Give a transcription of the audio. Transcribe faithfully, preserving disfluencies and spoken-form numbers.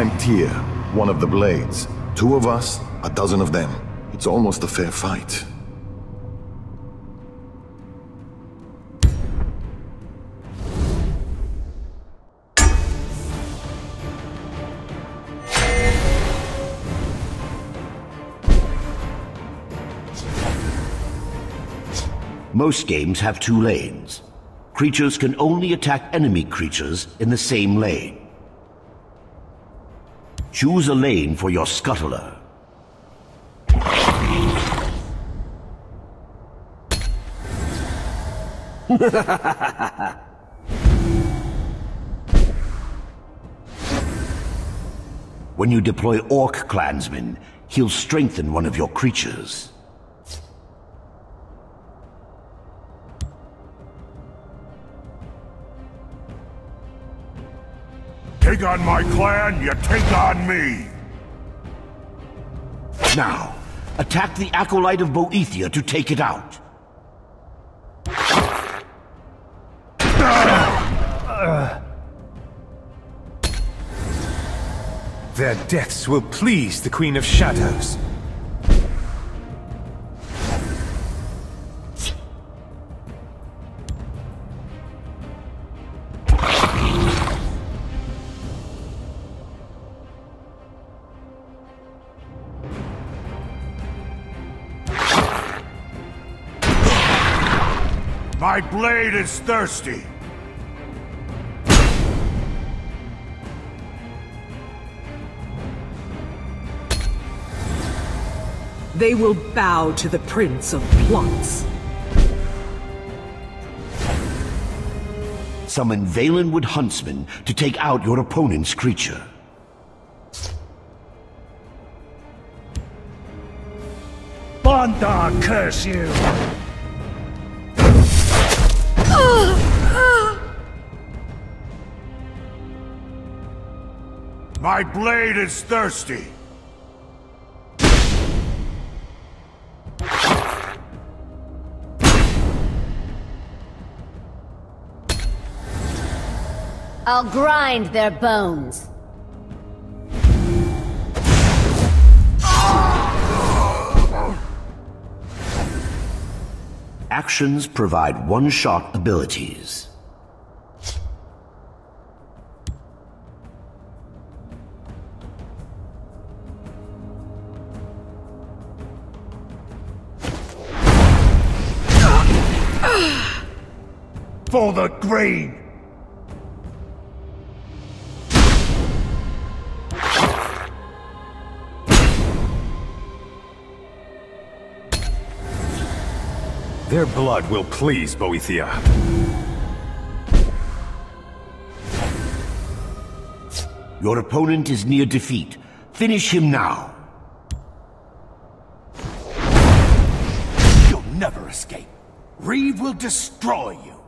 climb Tyr, one of the Blades. Two of us, a dozen of them. It's almost a fair fight. Most games have two lanes. Creatures can only attack enemy creatures in the same lane. Choose a lane for your scuttler. When you deploy Orc clansmen, he'll strengthen one of your creatures. Take on my clan, you take on me! Now, attack the Acolyte of Boethia to take it out. Their deaths will please the Queen of Shadows. My blade is thirsty! They will bow to the Prince of Plants. Summon Valenwood Huntsmen to take out your opponent's creature. Bantha, curse you! My blade is thirsty! I'll grind their bones. Actions provide one-shot abilities. For the green! Their blood will please Boethia. Your opponent is near defeat. Finish him now. You'll never escape. Reeve will destroy you.